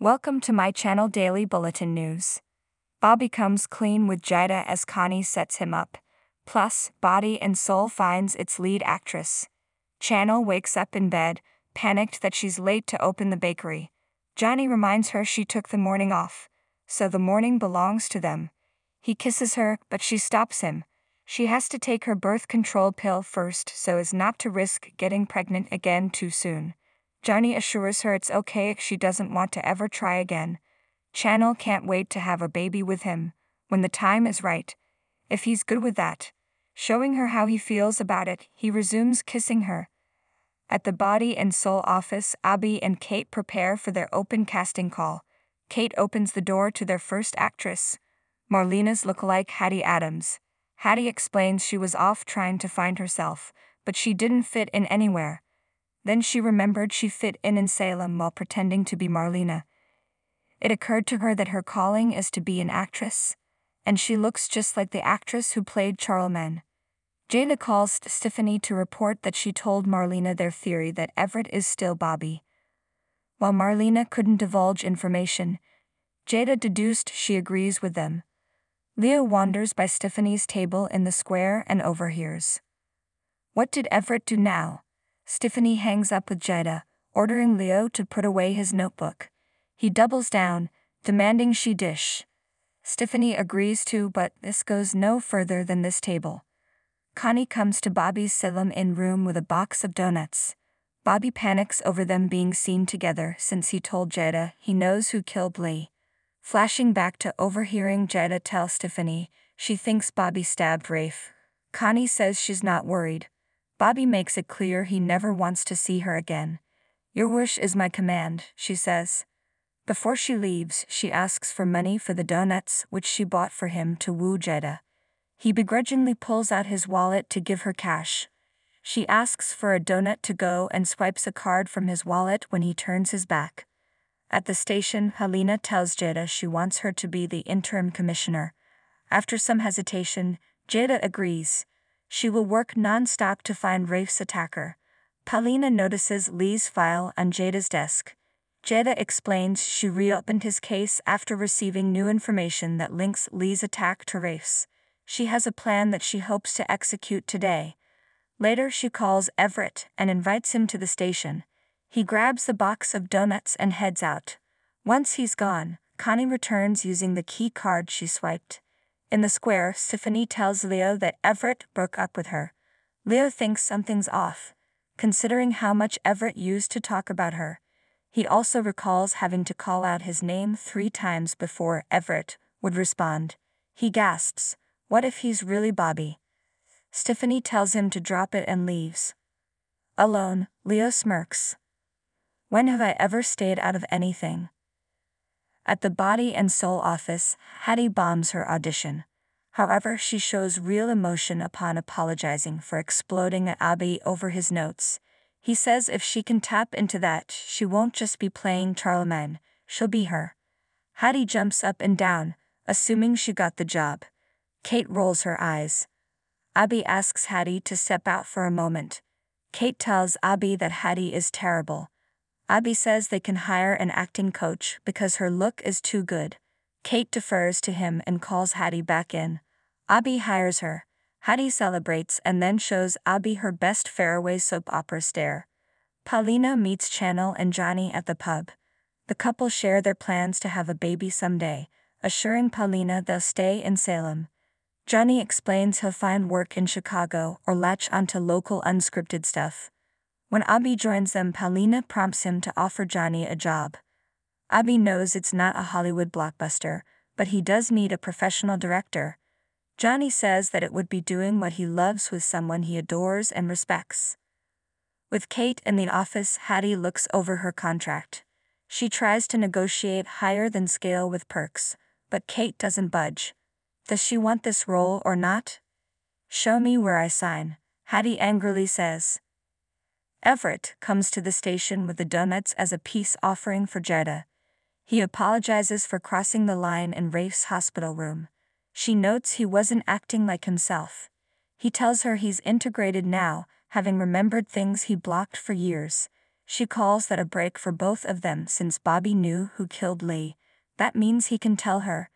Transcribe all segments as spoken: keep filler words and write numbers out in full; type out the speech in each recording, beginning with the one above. Welcome to my channel Daily Bulletin News. Bobby comes clean with Jada as Connie sets him up. Plus, Body and Soul finds its lead actress. Chanel wakes up in bed, panicked that she's late to open the bakery. Johnny reminds her she took the morning off, so the morning belongs to them. He kisses her, but she stops him. She has to take her birth control pill first so as not to risk getting pregnant again too soon. Johnny assures her it's okay if she doesn't want to ever try again. Chanel can't wait to have a baby with him, when the time is right, if he's good with that. Showing her how he feels about it, he resumes kissing her. At the Body and Soul office, Abby and Kate prepare for their open casting call. Kate opens the door to their first actress, Marlena's lookalike Hattie Adams. Hattie explains she was off trying to find herself, but she didn't fit in anywhere. Then she remembered she fit in in Salem while pretending to be Marlena. It occurred to her that her calling is to be an actress, and she looks just like the actress who played Charlemagne. Jada calls Stephanie to report that she told Marlena their theory that Everett is still Bobby. While Marlena couldn't divulge information, Jada deduced she agrees with them. Leo wanders by Stephanie's table in the square and overhears. What did Everett do now? Stephanie hangs up with Jada, ordering Leo to put away his notebook. He doubles down, demanding she dish. Stephanie agrees to, but this goes no further than this table. Connie comes to Bobby's Salem Inn room with a box of donuts. Bobby panics over them being seen together since he told Jada he knows who killed Lee. Flashing back to overhearing Jada tell Stephanie she thinks Bobby stabbed Rafe, Connie says she's not worried. Bobby makes it clear he never wants to see her again. Your wish is my command, she says. Before she leaves, she asks for money for the donuts which she bought for him to woo Jada. He begrudgingly pulls out his wallet to give her cash. She asks for a donut to go and swipes a card from his wallet when he turns his back. At the station, Helena tells Jada she wants her to be the interim commissioner. After some hesitation, Jada agrees. She will work non-stop to find Rafe's attacker. Paulina notices Lee's file on Jada's desk. Jada explains she reopened his case after receiving new information that links Lee's attack to Rafe's. She has a plan that she hopes to execute today. Later she calls Everett and invites him to the station. He grabs the box of donuts and heads out. Once he's gone, Connie returns using the key card she swiped. In the square, Stephanie tells Leo that Everett broke up with her. Leo thinks something's off, considering how much Everett used to talk about her. He also recalls having to call out his name three times before Everett would respond. He gasps, "What if he's really Bobby?" Stephanie tells him to drop it and leaves. Alone, Leo smirks. When have I ever stayed out of anything? At the Body and Soul office, Hattie bombs her audition. However, she shows real emotion upon apologizing for exploding at Abby over his notes. He says if she can tap into that, she won't just be playing Charlemagne, she'll be her. Hattie jumps up and down, assuming she got the job. Kate rolls her eyes. Abby asks Hattie to step out for a moment. Kate tells Abby that Hattie is terrible. Abby says they can hire an acting coach because her look is too good. Kate defers to him and calls Hattie back in. Abby hires her. Hattie celebrates and then shows Abby her best fairway soap opera stare. Paulina meets Chanel and Johnny at the pub. The couple share their plans to have a baby someday, assuring Paulina they'll stay in Salem. Johnny explains he'll find work in Chicago or latch onto local unscripted stuff. When Abby joins them, Paulina prompts him to offer Johnny a job. Abby knows it's not a Hollywood blockbuster, but he does need a professional director. Johnny says that it would be doing what he loves with someone he adores and respects. With Kate in the office, Hattie looks over her contract. She tries to negotiate higher than scale with perks, but Kate doesn't budge. Does she want this role or not? Show me where I sign, Hattie angrily says. Everett comes to the station with the donuts as a peace offering for Jada. He apologizes for crossing the line in Rafe's hospital room. She notes he wasn't acting like himself. He tells her he's integrated now, having remembered things he blocked for years. She calls that a break for both of them since Bobby knew who killed Lee. That means he can tell her.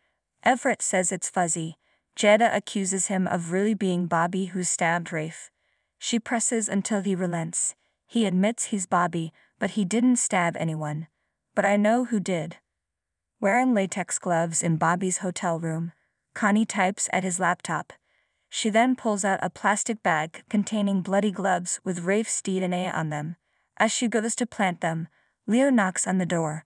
Everett says it's fuzzy. Jada accuses him of really being Bobby who stabbed Rafe. She presses until he relents. He admits he's Bobby, but he didn't stab anyone. But I know who did. Wearing latex gloves in Bobby's hotel room, Connie types at his laptop. She then pulls out a plastic bag containing bloody gloves with Rafe's D N A on them. As she goes to plant them, Leo knocks on the door.